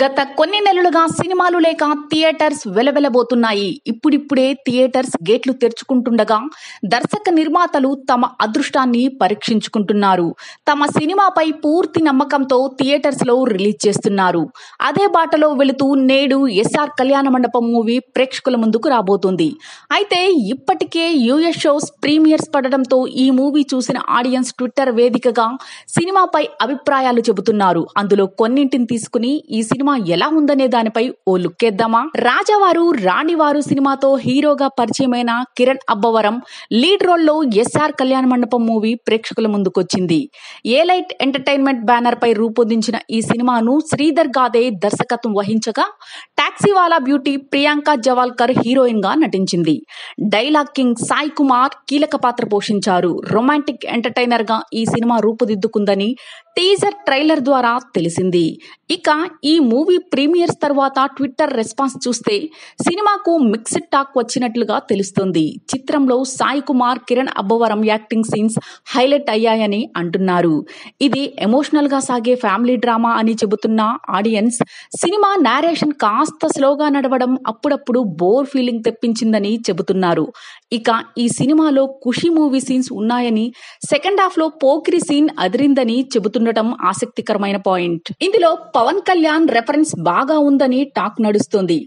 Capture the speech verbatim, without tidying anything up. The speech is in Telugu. గత కొన్ని నెలలుగా సినిమాలు లేక థియేటర్స్ వెలవెలబోతున్నాయి. ఇప్పుడిప్పుడే థియేటర్స్ గేట్లు తెరుచుకుంటుండగా దర్శక నిర్మాతలు తమ అదృష్టాన్ని పరీక్షించుకుంటున్నారు. తమ సినిమాపై పూర్తి నమ్మకంతో థియేటర్స్ లో రిలీజ్ చేస్తున్నారు. అదే బాటలో వెళుతూ నేడు ఎస్ఆర్ కళ్యాణమండపం మూవీ ప్రేక్షకుల ముందుకు రాబోతుంది. అయితే ఇప్పటికే యూఎస్ షోస్ ప్రీమియర్స్ పడడంతో ఈ మూవీ చూసిన ఆడియన్స్ ట్విట్టర్ వేదికగా సినిమాపై అభిప్రాయాలు చెబుతున్నారు. అందులో కొన్నింటిని తీసుకుని ఈ సినిమా ఎలా ఉందనే దానిపై ఓ లుక్కేద్దామా? రాజావారు రాణివారు సినిమాతో హీరోగా పరిచయమైన కిరణ్ అబ్బవరం లీడ్ రోల్లో ఎస్ఆర్ కళ్యాణ మండపం మూవీ ప్రేక్షకుల ముందుకొచ్చింది. ఏలైట్ ఎంటర్టైన్మెంట్ బ్యానర్ పై రూపొందించిన ఈ సినిమాను శ్రీధర్ గాదే దర్శకత్వం వహించగా టాక్సీవాలా బ్యూటీ ప్రియాంక జవాల్కర్ హీరోయిన్ గా నటించింది. డైలాగ్ కింగ్ సాయి కుమార్ కీలక పాత్ర పోషించారు. రొమాంటిక్ ఎంటర్టైనర్ గా ఈ సినిమా రూపుదిద్దుకుందని టీజర్ ట్రైలర్ ద్వారా తెలిసింది. ఇక ఈ మూవీ ప్రీమియర్స్ తర్వాత ట్విట్టర్ రెస్పాన్స్ చూస్తే సినిమాకు మిక్స్డ్ టాక్ వచ్చినట్లుగా తెలుస్తుంది. చిత్రంలో Sai Kumar Kiran Abbavaram acting scenes highlight అయ్యాయని అంటున్నారు. ఇది ఎమోషనల్ గా సాగే ఫ్యామిలీ డ్రామా అని చెబుతున్న ఆడియన్స్ సినిమా నేరేషన్ కాస్త స్లోగా నడవడం అప్పుడప్పుడు బోర్ ఫీలింగ్ తెప్పించిందని చెబుతున్నారు. ఇక ఈ సినిమాలో ఖుషి మూవీ సీన్స్ ఉన్నాయని, సెకండ్ హాఫ్ లో పోకిరి సీన్ అదిరిందని చెబుతున్నారు. ఆసక్తికరమైన పాయింట్ ఇందులో పవన్ కళ్యాణ్ రెఫరెన్స్ బాగా ఉందని టాక్ నడుస్తుంది.